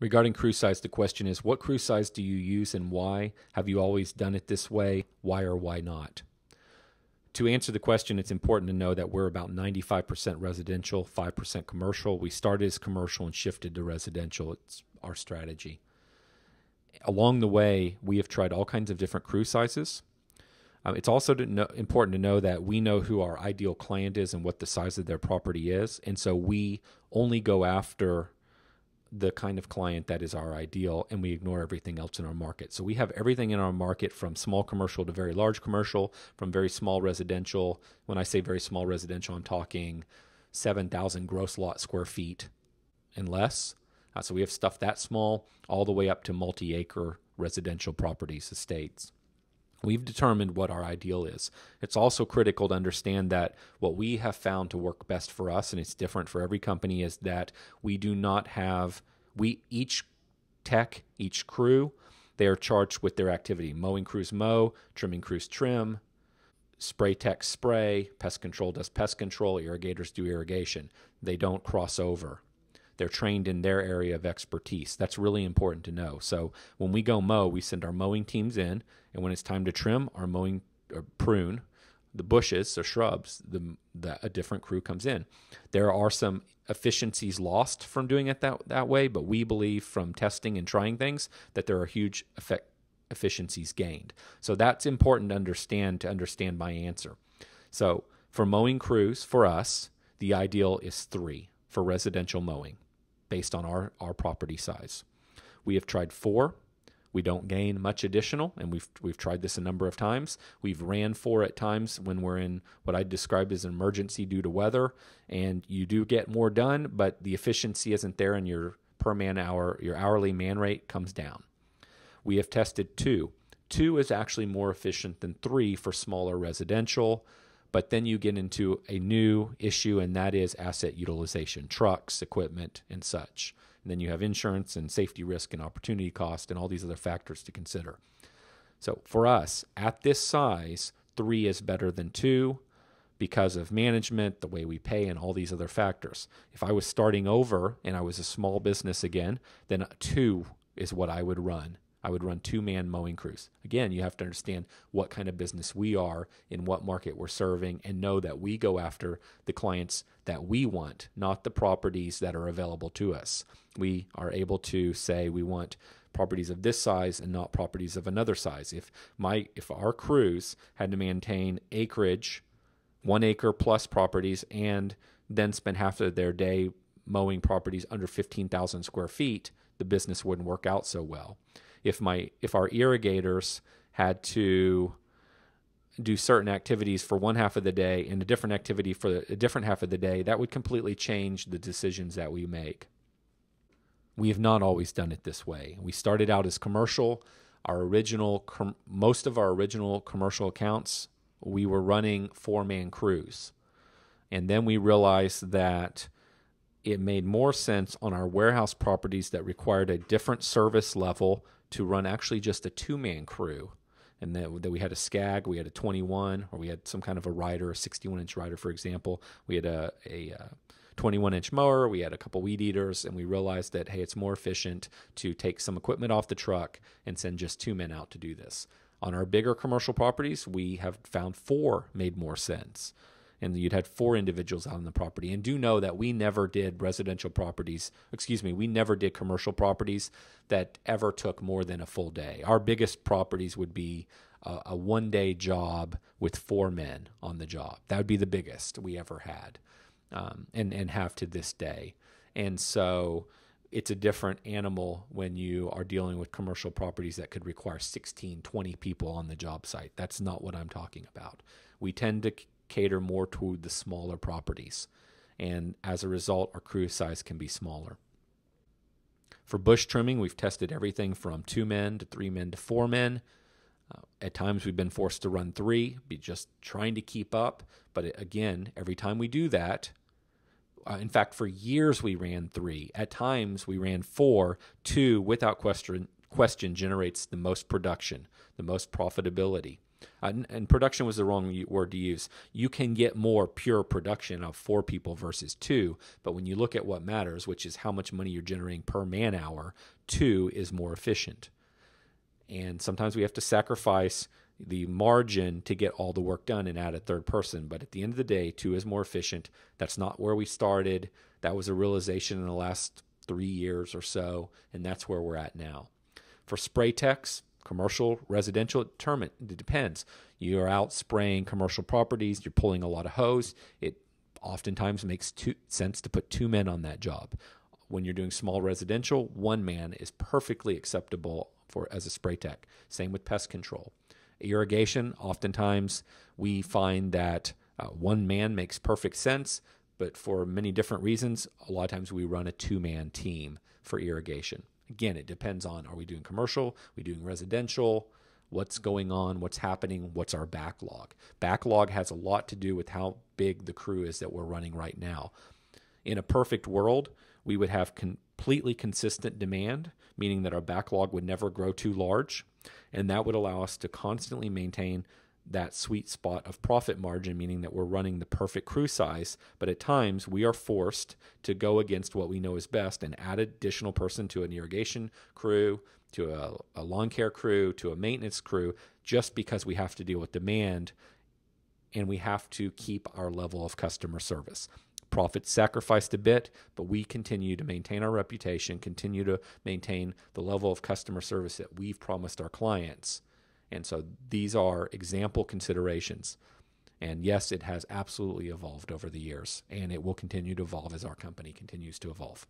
Regarding crew size, the question is, what crew size do you use and why? Have you always done it this way? Why or why not? To answer the question, it's important to know that we're about 95% residential, 5% commercial. We started as commercial and shifted to residential. It's our strategy. Along the way, we have tried all kinds of different crew sizes. It's also important to know that we know who our ideal client is and what the size of their property is. And so we only go after the kind of client that is our ideal, and we ignore everything else in our market. So we have everything in our market, from small commercial to very large commercial, from very small residential. When I say very small residential, I'm talking 7,000 gross lot square feet and less. So we have stuff that small all the way up to multi-acre residential properties, estates. We've determined what our ideal is. It's also critical to understand that what we have found to work best for us, and it's different for every company, is that we do not have, each tech, each crew, they are charged with their activity. Mowing crews mow, trimming crews trim, spray tech spray, pest control does pest control, irrigators do irrigation. They don't cross over. They're trained in their area of expertise. That's really important to know. So when we go mow, we send our mowing teams in, and when it's time to trim our mowing or prune the bushes or shrubs, a different crew comes in. There are some efficiencies lost from doing it that way, but we believe from testing and trying things that there are huge efficiencies gained. So that's important to understand my answer. So for mowing crews, for us, the ideal is 3 for residential mowing, based on our property size. We have tried 4. We don't gain much additional, and we've tried this a number of times. We've ran 4 at times when we're in what I describe as an emergency due to weather, and you do get more done, but the efficiency isn't there, and your per man hour, your hourly man rate comes down. We have tested 2. 2 is actually more efficient than 3 for smaller residential. But then you get into a new issue, and that is asset utilization, trucks, equipment, and such. And then you have insurance and safety risk and opportunity cost and all these other factors to consider. So for us, at this size, 3 is better than 2 because of management, the way we pay, and all these other factors. If I was starting over and I was a small business again, then 2 is what I would run. I would run 2-man mowing crews. Again, you have to understand what kind of business we are, in what market we're serving, and know that we go after the clients that we want, not the properties that are available to us. We are able to say we want properties of this size and not properties of another size. If our crews had to maintain acreage, 1 acre plus properties, and then spend half of their day mowing properties under 15,000 square feet, the business wouldn't work out so well. If our irrigators had to do certain activities for one half of the day and a different activity for a different half of the day, that would completely change the decisions that we make. We have not always done it this way. We started out as commercial. Most of our original commercial accounts, we were running 4-man crews. And then we realized that it made more sense on our warehouse properties that required a different service level to run actually just a 2-man crew. And that we had a SCAG, we had a 21, or we had some kind of a rider, a 61-inch rider, for example. We had a 21-inch mower, we had a couple weed eaters, and we realized that, hey, it's more efficient to take some equipment off the truck and send just 2 men out to do this. On our bigger commercial properties, we have found 4 made more sense. And you'd had 4 individuals out on the property. And do know that we never did we never did commercial properties that ever took more than a full day. Our biggest properties would be a one-day job with 4 men on the job. That would be the biggest we ever had and have to this day. And so it's a different animal when you are dealing with commercial properties that could require 16, 20 people on the job site. That's not what I'm talking about. We tend to cater more to the smaller properties, and as a result, our crew size can be smaller. For bush trimming, we've tested everything from 2 men to 3 men to 4 men. At times, we've been forced to run 3, be just trying to keep up. But again, every time we do that, in fact, for years we ran 3. At times, we ran 4. 2, without question, generates the most production, the most profitability. and production was the wrong word to use. You can get more pure production of 4 people versus 2, but when you look at what matters, which is how much money you're generating per man hour, 2 is more efficient. And sometimes we have to sacrifice the margin to get all the work done and add a third person. But at the end of the day, 2 is more efficient. That's not where we started. That was a realization in the last 3 years or so, and that's where we're at now. For spray techs, commercial, residential, it depends. You're out spraying commercial properties, you're pulling a lot of hose. It oftentimes makes sense to put 2 men on that job. When you're doing small residential, 1 man is perfectly acceptable for as a spray tech. Same with pest control. Irrigation, oftentimes we find that 1 man makes perfect sense, but for many different reasons, a lot of times we run a 2-man team for irrigation. Again, it depends on, are we doing commercial, are we doing residential, what's going on, what's happening, what's our backlog. Backlog has a lot to do with how big the crew is that we're running right now. In a perfect world, we would have completely consistent demand, meaning that our backlog would never grow too large, and that would allow us to constantly maintain that sweet spot of profit margin, meaning that we're running the perfect crew size, but at times we are forced to go against what we know is best and add additional person to an irrigation crew, to a lawn care crew, to a maintenance crew, just because we have to deal with demand and we have to keep our level of customer service. Profits sacrificed a bit, but we continue to maintain our reputation, continue to maintain the level of customer service that we've promised our clients. And so these are example considerations. And yes, it has absolutely evolved over the years, and it will continue to evolve as our company continues to evolve.